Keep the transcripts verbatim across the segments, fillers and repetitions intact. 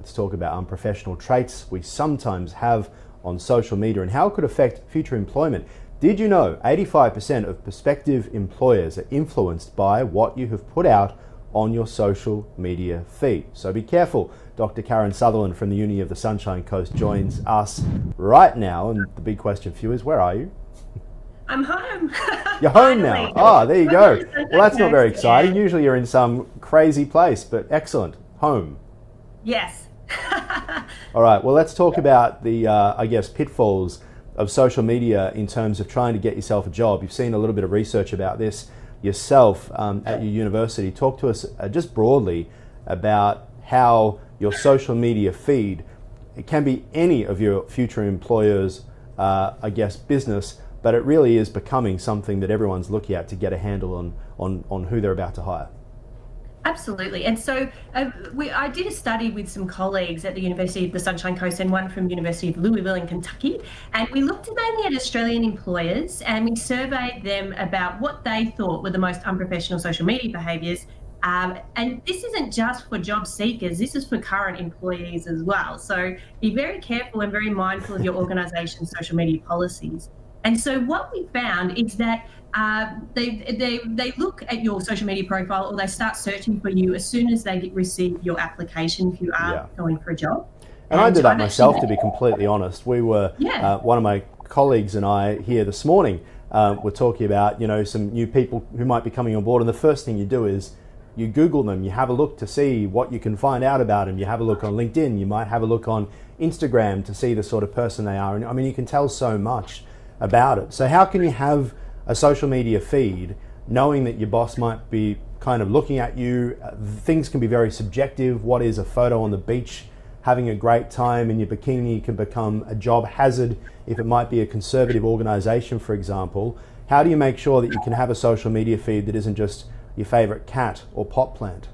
Let's talk about unprofessional traits we sometimes have on social media and how it could affect future employment. Did you know eighty-five percent of prospective employers are influenced by what you have put out on your social media feed? So be careful. Doctor Karen Sutherland from the Uni of the Sunshine Coast joins us right now. And the big question for you is, where are you? I'm home. You're home now. Ah, oh, there you go. Well, that's not very exciting. Usually you're in some crazy place, but excellent. Home. Yes. All right. Well, let's talk about the, uh, I guess, pitfalls of social media in terms of trying to get yourself a job. You've seen a little bit of research about this yourself um, at your university. Talk to us uh, just broadly about how your social media feed, it can be any of your future employers, uh, I guess, business, but it really is becoming something that everyone's looking at to get a handle on, on, on who they're about to hire. Absolutely. And so uh, we, I did a study with some colleagues at the University of the Sunshine Coast and one from University of Louisville in Kentucky. And we looked mainly at Australian employers and we surveyed them about what they thought were the most unprofessional social media behaviours. Um, and this isn't just for job seekers, this is for current employees as well. So be very careful and very mindful of your organisation's social media policies. And so what we found is that uh, they, they, they look at your social media profile or they start searching for you as soon as they receive your application if you are yeah. going for a job. And, and I did that myself, to be completely honest. We were, yeah. uh, one of my colleagues and I here this morning uh, were talking about, you know, some new people who might be coming on board, and the first thing you do is you Google them, you have a look to see what you can find out about them, you have a look on LinkedIn, you might have a look on Instagram to see the sort of person they are. And I mean, you can tell so much about it. So how can you have a social media feed knowing that your boss might be kind of looking at you? Uh, things can be very subjective. What is a photo on the beach having a great time in your bikini can become a job hazard if it might be a conservative organization, for example. How do you make sure that you can have a social media feed that isn't just your favorite cat or pot plant?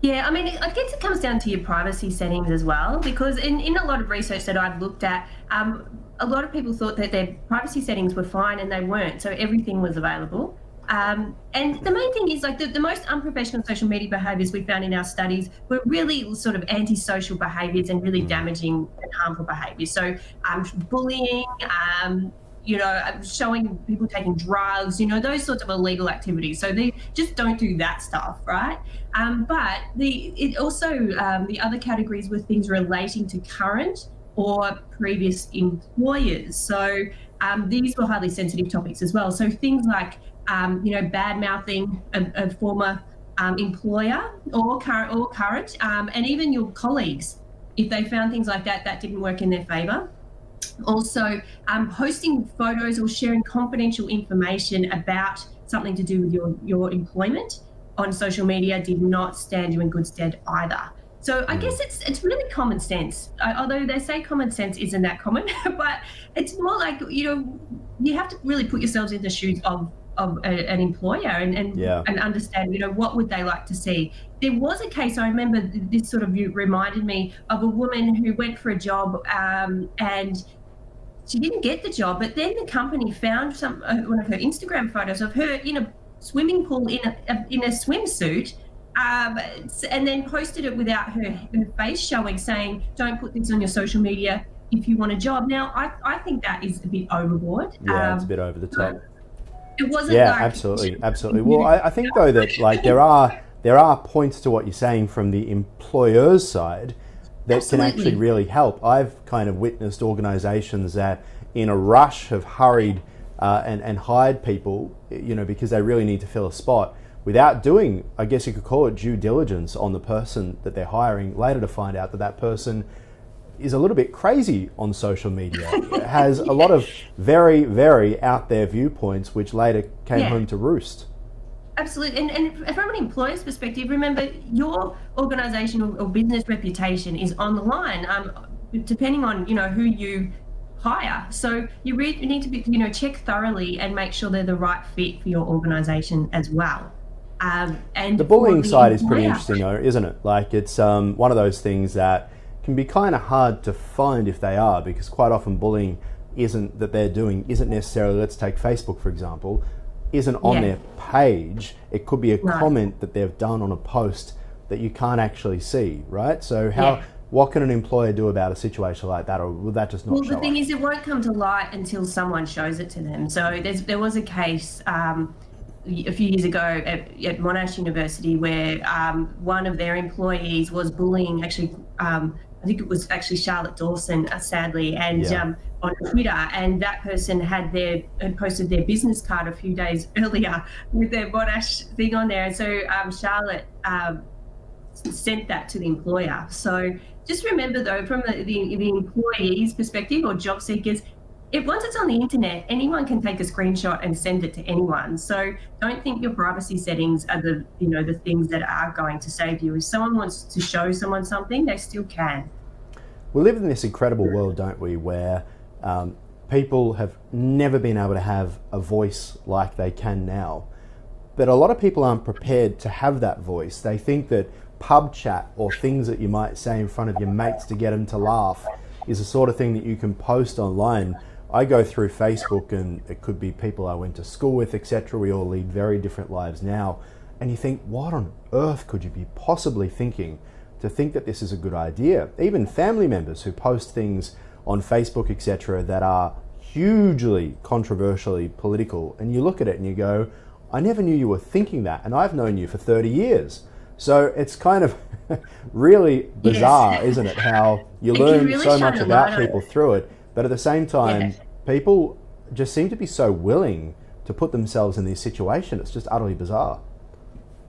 Yeah, I mean, I guess it comes down to your privacy settings as well, because in, in a lot of research that I've looked at, um, a lot of people thought that their privacy settings were fine and they weren't, so everything was available. Um, and the main thing is, like, the, the most unprofessional social media behaviours we found in our studies were really sort of antisocial behaviours and really damaging and harmful behaviours. So um, bullying, um, you know, showing people taking drugs, you know, those sorts of illegal activities. So they just don't do that stuff, right? Um, but the it also, um, the other categories were things relating to current or previous employers. So um, these were highly sensitive topics as well. So things like, um, you know, bad-mouthing a, a former um, employer or current, or current um, and even your colleagues, if they found things like that, that didn't work in their favour. Also, um, posting photos or sharing confidential information about something to do with your, your employment on social media did not stand you in good stead either. So I guess it's it's really common sense, I, although they say common sense isn't that common, but it's more like, you know, you have to really put yourselves in the shoes of, of a, an employer and, and, yeah. and understand, you know, what would they like to see. There was a case, I remember this sort of reminded me of a woman who went for a job um, and she didn't get the job, but then the company found some uh, one of her Instagram photos of her in a swimming pool in a, a, in a swimsuit um, and then posted it without her, her face showing, saying, don't put this on your social media if you want a job. Now, I, I think that is a bit overboard. Yeah, um, it's a bit over the top. It wasn't yeah, like absolutely, absolutely. Well, I, I think, though, that, like, there are there are points to what you're saying from the employer's side that absolutely. Can actually really help. I've kind of witnessed organisations that in a rush have hurried uh, and, and hired people, you know, because they really need to fill a spot without doing, I guess you could call it due diligence on the person that they're hiring, later to find out that that person is a little bit crazy on social media, has yeah. a lot of very, very out there viewpoints which later came yeah. home to roost. Absolutely, and, and from an employer's perspective, remember your organisation or business reputation is on the line, um, depending on, you know, who you hire. So you really need to be, you know, check thoroughly and make sure they're the right fit for your organisation as well. Um, and the bullying the side employer. Is pretty interesting, though, isn't it? Like, it's um, one of those things that can be kind of hard to find if they are, because quite often bullying isn't that they're doing isn't necessarily. Let's take Facebook, for example. Isn't on yeah. their page. It could be a right. comment that they've done on a post that you can't actually see, right? So how, yeah. what can an employer do about a situation like that, or will that just not well, show Well, the thing up? Is it won't come to light until someone shows it to them. So there's, there was a case um, a few years ago at, at Monash University where um, one of their employees was bullying, actually, um, I think it was actually Charlotte Dawson, uh, sadly, and yeah. um, on Twitter, and that person had their had posted their business card a few days earlier with their Monash thing on there, and so um, Charlotte um, sent that to the employer. So just remember, though, from the, the, the employee's perspective or job seekers, if once it's on the internet, anyone can take a screenshot and send it to anyone. So don't think your privacy settings are the you know the things that are going to save you. If someone wants to show someone something, they still can. We live in this incredible world, don't we, where Um, people have never been able to have a voice like they can now. But a lot of people aren't prepared to have that voice. They think that pub chat or things that you might say in front of your mates to get them to laugh is the sort of thing that you can post online. I go through Facebook and it could be people I went to school with, et cetera. We all lead very different lives now. And you think, what on earth could you be possibly thinking to think that this is a good idea? Even family members who post things on Facebook, et cetera, that are hugely controversially political, and you look at it and you go, I never knew you were thinking that, and I've known you for thirty years. So it's kind of really bizarre, yes. isn't it, how you it learn really so much about people it. through it, but at the same time, yes. people just seem to be so willing to put themselves in this situation. It's just utterly bizarre.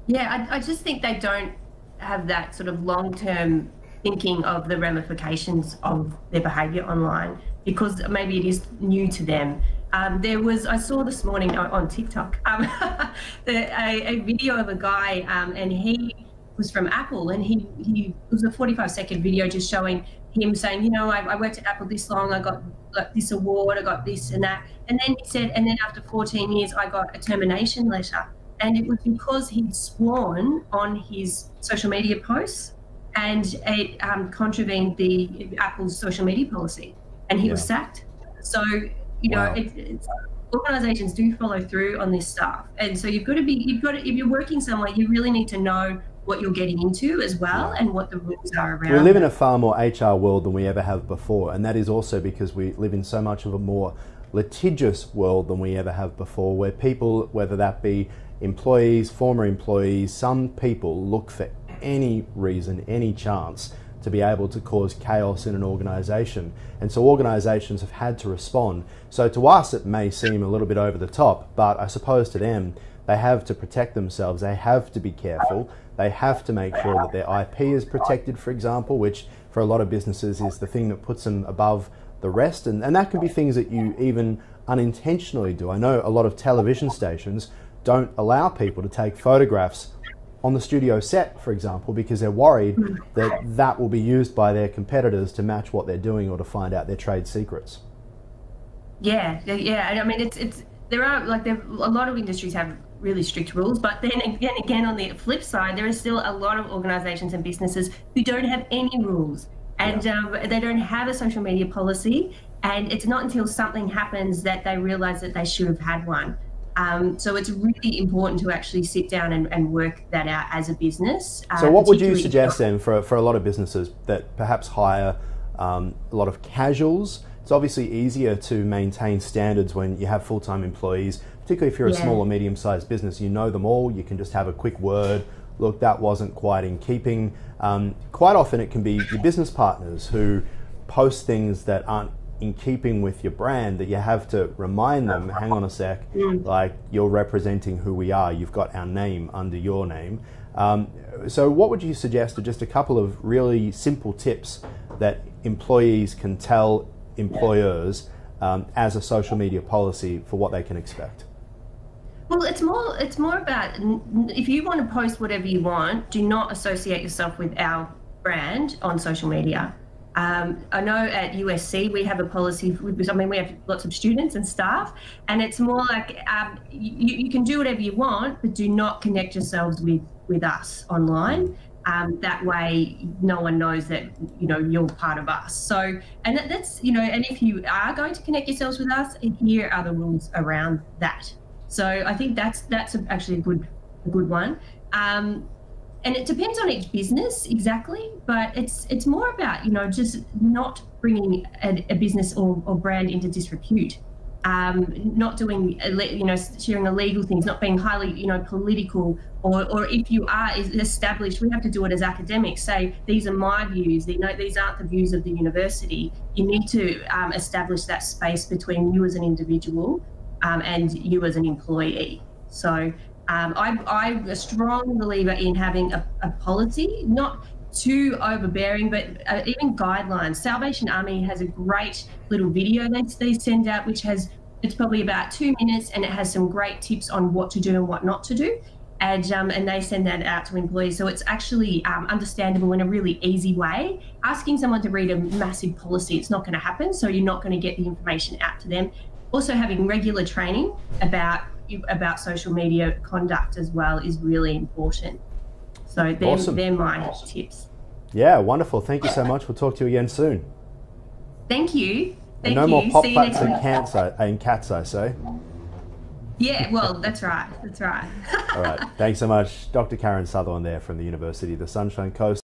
Yeah, I, I just think they don't have that sort of long-term thinking of the ramifications of their behaviour online, because maybe it is new to them. Um, there was, I saw this morning on TikTok, um, the, a, a video of a guy, um, and he was from Apple, and he, he it was a forty-five second video just showing him saying, you know, I, I worked at Apple this long, I got like, this award, I got this and that. And then he said, and then after fourteen years, I got a termination letter. And it was because he'd sworn on his social media posts, and it um, contravened the Apple's social media policy, and he yeah. was sacked. So, you know, wow. it, it's, organizations do follow through on this stuff. And so you've got to be, you've got to, if you're working somewhere, you really need to know what you're getting into as well, and what the rules are around. We live in a far more H R world than we ever have before. And that is also because we live in so much of a more litigious world than we ever have before, where people, whether that be employees, former employees, some people look for any reason, any chance to be able to cause chaos in an organization. And so organizations have had to respond. So to us, it may seem a little bit over the top, but I suppose to them, they have to protect themselves. They have to be careful. They have to make sure that their I P is protected, for example, which for a lot of businesses is the thing that puts them above the rest. And, and that can be things that you even unintentionally do. I know a lot of television stations don't allow people to take photographs on the studio set, for example, because they're worried that that will be used by their competitors to match what they're doing or to find out their trade secrets. Yeah, yeah. I mean, it's it's there are like there, a lot of industries have really strict rules, but then again, again on the flip side, there are still a lot of organisations and businesses who don't have any rules, and yeah. um, they don't have a social media policy, and it's not until something happens that they realise that they should have had one. Um, so it's really important to actually sit down and, and work that out as a business. Uh, so what would you suggest then for, for a lot of businesses that perhaps hire um, a lot of casuals? It's obviously easier to maintain standards when you have full-time employees, particularly if you're a yeah. small or medium-sized business. You know them all. You can just have a quick word. Look, that wasn't quite in keeping. Um, quite often it can be your business partners who post things that aren't in keeping with your brand, that you have to remind them, hang on a sec, like you're representing who we are, you've got our name under your name. Um, so what would you suggest are just a couple of really simple tips that employees can tell employers um, as a social media policy for what they can expect? Well, it's more it's more about, if you want to post whatever you want, do not associate yourself with our brand on social media. Um, I know at U S C we have a policy, I mean we have lots of students and staff, and it's more like um, you, you can do whatever you want, but do not connect yourselves with, with us online. Um, that way no one knows that, you know, you're part of us. So, and that, that's, you know, and if you are going to connect yourselves with us, here are the rules around that. So I think that's, that's actually a good, a good one. Um, And it depends on each business exactly, but it's it's more about, you know, just not bringing a, a business or, or brand into disrepute, um, not doing, you know, sharing illegal things, not being highly, you know, political, or, or if you are established, we have to do it as academics, say, these are my views, you know, these aren't the views of the university. You need to um, establish that space between you as an individual um, and you as an employee. So. Um, I, I'm a strong believer in having a, a policy, not too overbearing, but uh, even guidelines. Salvation Army has a great little video that they send out, which has, it's probably about two minutes, and it has some great tips on what to do and what not to do. And, um, and they send that out to employees. So it's actually um, understandable in a really easy way. Asking someone to read a massive policy, it's not going to happen. So you're not going to get the information out to them. Also having regular training about about social media conduct as well is really important. So they're, awesome. they're my awesome. tips. Yeah, wonderful. Thank you so much. We'll talk to you again soon. Thank you. Thank and no you. more pop butts and, cancer, and cats, I say. Yeah, well, that's right. That's right. All right. Thanks so much. Doctor Karen Sutherland there from the University of the Sunshine Coast.